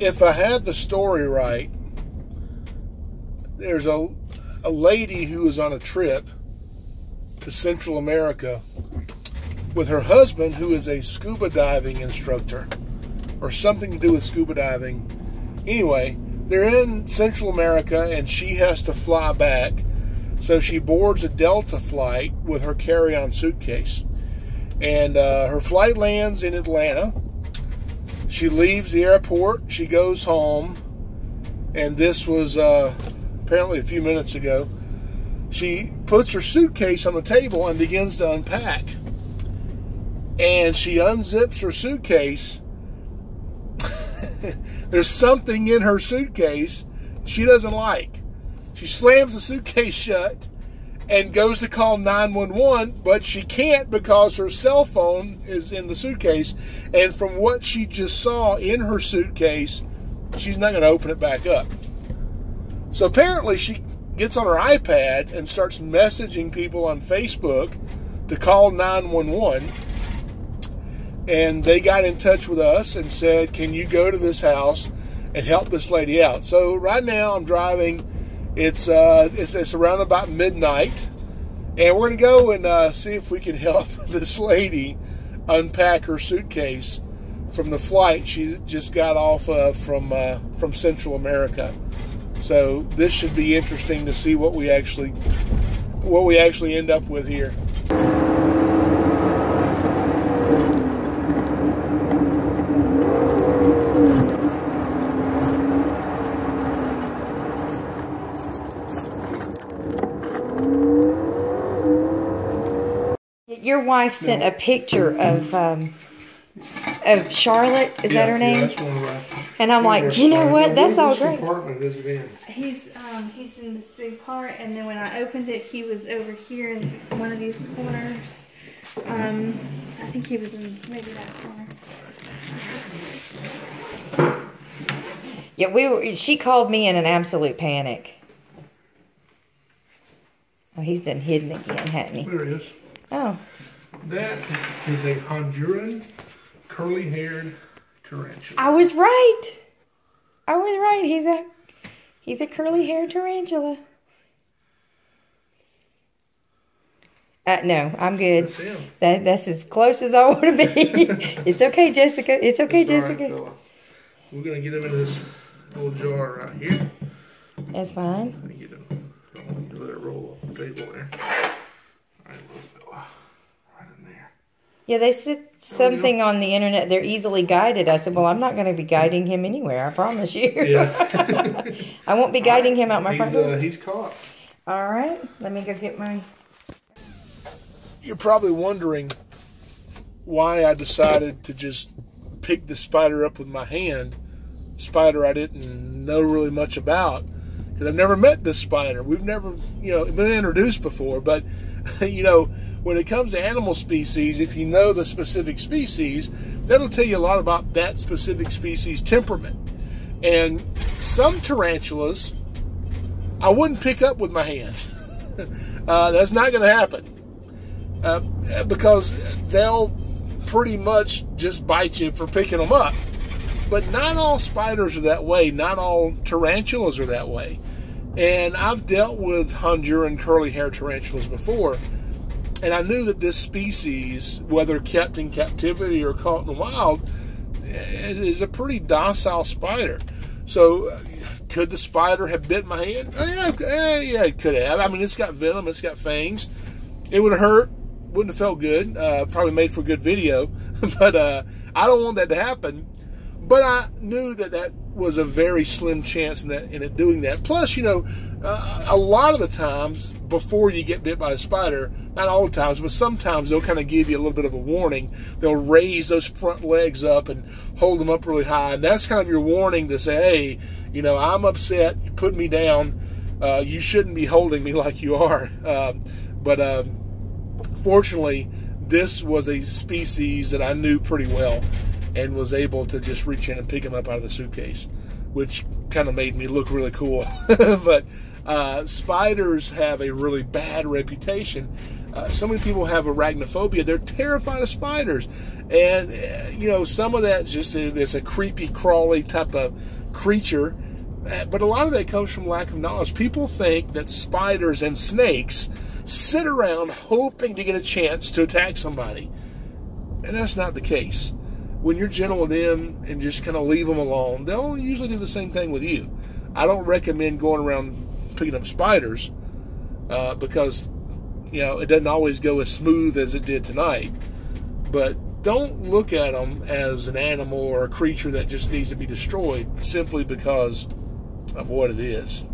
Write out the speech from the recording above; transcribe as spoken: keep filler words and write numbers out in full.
if I had the story right, there's a, a lady who was on a trip to Central America with her husband, who is a scuba diving instructor or something to do with scuba diving. Anyway, they're in Central America and she has to fly back. So she boards a Delta flight with her carry-on suitcase. And uh, her flight lands in Atlanta. She leaves the airport. She goes home. And this was uh, apparently a few minutes ago. She puts her suitcase on the table and begins to unpack. And she unzips her suitcase. There's something in her suitcase she doesn't like. She slams the suitcase shut and goes to call nine one one, but she can't because her cell phone is in the suitcase. And from what she just saw in her suitcase, she's not going to open it back up. So apparently she gets on her iPad and starts messaging people on Facebook to call nine one one. And they got in touch with us and said, can you go to this house and help this lady out? So right now I'm driving. It's, uh, it's, it's around about midnight. And we're going to go and uh, see if we can help this lady unpack her suitcase from the flight she just got off of from, uh, from Central America. So this should be interesting to see what we actually, what we actually end up with here. Your wife sent a picture of um, of Charlotte. Is yeah, that her name? Yeah, that's one of and I'm like, you know what? That's all great. Apartment is it in? He's um, he's in this big part, and then when I opened it, he was over here in one of these corners. Um, I think he was in maybe that corner. Yeah, we were. She called me in an absolute panic. Oh, he's been hidden again, hasn't he? There he is. Oh. That is a Honduran curly haired tarantula. I was right. I was right. He's a he's a curly haired tarantula. Uh, no, I'm good. That's him. That that's as close as I want to be. It's okay, Jessica. It's okay, it's Jessica. Right, we're gonna get him in this little jar right here. That's fine. Let me get him. Don't want to let it roll off the table there. All right, little fella. Right in there. Yeah, they said something on the internet. They're easily guided. I said, well, I'm not going to be guiding him anywhere. I promise you. Yeah. I won't be guiding right. him out my front door. Uh, he's caught. All right. Let me go get my... You're probably wondering why I decided to just pick the spider up with my hand. Spider I didn't know really much about. Because I've never met this spider. We've never, you know, been introduced before. But, you know, when it comes to animal species, if you know the specific species, that'll tell you a lot about that specific species' temperament. And some tarantulas, I wouldn't pick up with my hands. uh, that's not going to happen. Uh, because they'll pretty much just bite you for picking them up. But not all spiders are that way. Not all tarantulas are that way. And I've dealt with Honduran curly hair tarantulas before. And I knew that this species, whether kept in captivity or caught in the wild, is a pretty docile spider. So could the spider have bit my hand? Yeah, yeah, it could have. I mean, it's got venom. It's got fangs. It would hurt. Wouldn't have felt good. Uh, probably made for a good video. But uh, I don't want that to happen. But I knew that that was a very slim chance in, that, in it doing that. Plus, you know, uh, a lot of the times before you get bit by a spider, not all the times, but sometimes they'll kind of give you a little bit of a warning. They'll raise those front legs up and hold them up really high. And that's kind of your warning to say, hey, you know, I'm upset. You put me down. Uh, you shouldn't be holding me like you are. Uh, but uh, fortunately, this was a species that I knew pretty well. And was able to just reach in and pick him up out of the suitcase, which kind of made me look really cool. But uh, spiders have a really bad reputation. Uh, so many people have arachnophobia. They're terrified of spiders. And, uh, you know, some of that's just a, it's a creepy, crawly type of creature. Uh, but a lot of that comes from lack of knowledge. People think that spiders and snakes sit around hoping to get a chance to attack somebody. And that's not the case. When you're gentle with them and just kind of leave them alone, they'll usually do the same thing with you. I don't recommend going around picking up spiders uh, because, you know, it doesn't always go as smooth as it did tonight. But don't look at them as an animal or a creature that just needs to be destroyed simply because of what it is.